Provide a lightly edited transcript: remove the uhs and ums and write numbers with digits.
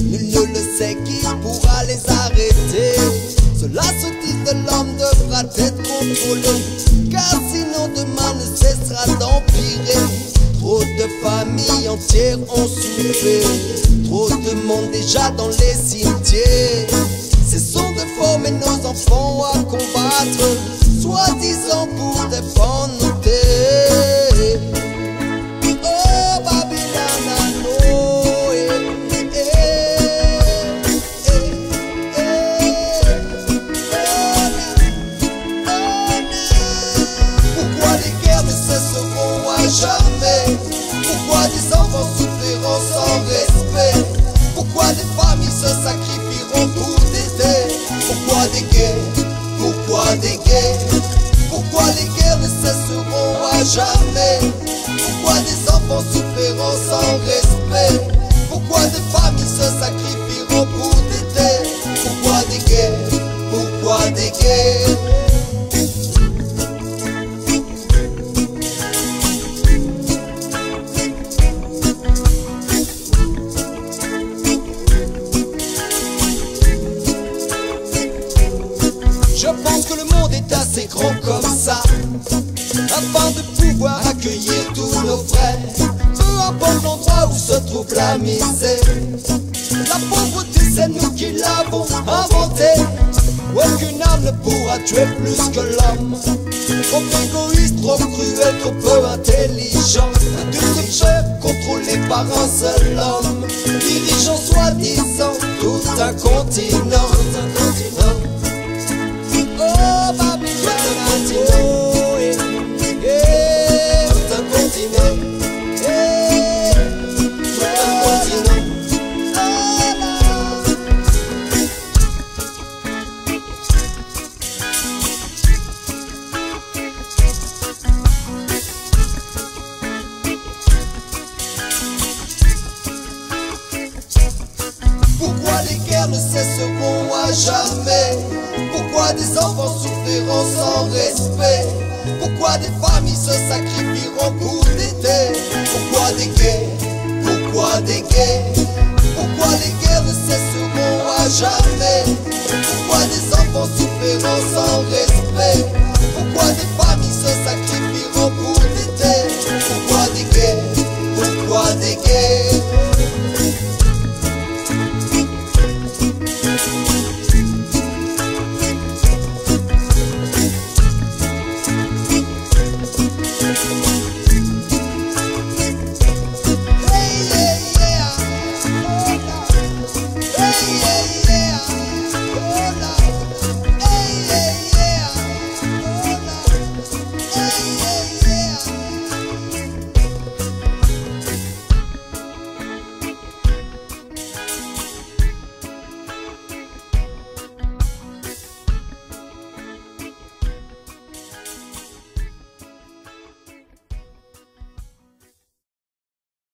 Nul ne le sait qui pourra les arrêter. Cela se dit de l'homme devra être contrôlé, car sinon demain ne cessera d'empirer. Trop de familles entières ont souffert, trop de monde déjà dans les cimetières. Cessons de former nos enfants à combattre, soi-disant pour défendre nos terres. Oh Babylone, jamais. Pourquoi des enfants souffriront sans respect? Pourquoi des familles se sacrifieront pour des terres? Pourquoi des guerres? Pourquoi des guerres? Pourquoi les guerres ne cesseront à jamais? Pourquoi des enfants souffriront sans respect? Pourquoi des familles se sacrifieront pour des terres? Pourquoi des guerres? Pourquoi des guerres? Grand comme ça, afin de pouvoir accueillir tous nos frères, peu importe l'endroit où se trouve la misère. La pauvreté, c'est nous qui l'avons inventée. Aucune âme ne pourra tuer plus que l'homme. Trop égoïste, trop cruel, trop peu intelligent, tout ce jeu contrôlé par un seul homme, dirigeant soi-disant tout un continent. Oh Babylone, ne cesseront à jamais. Pourquoi des enfants souffriront sans respect? Pourquoi des familles se sacrifieront pour des terres? Pourquoi des guerres? Pourquoi des guerres? Pourquoi les guerres ne cesseront à jamais?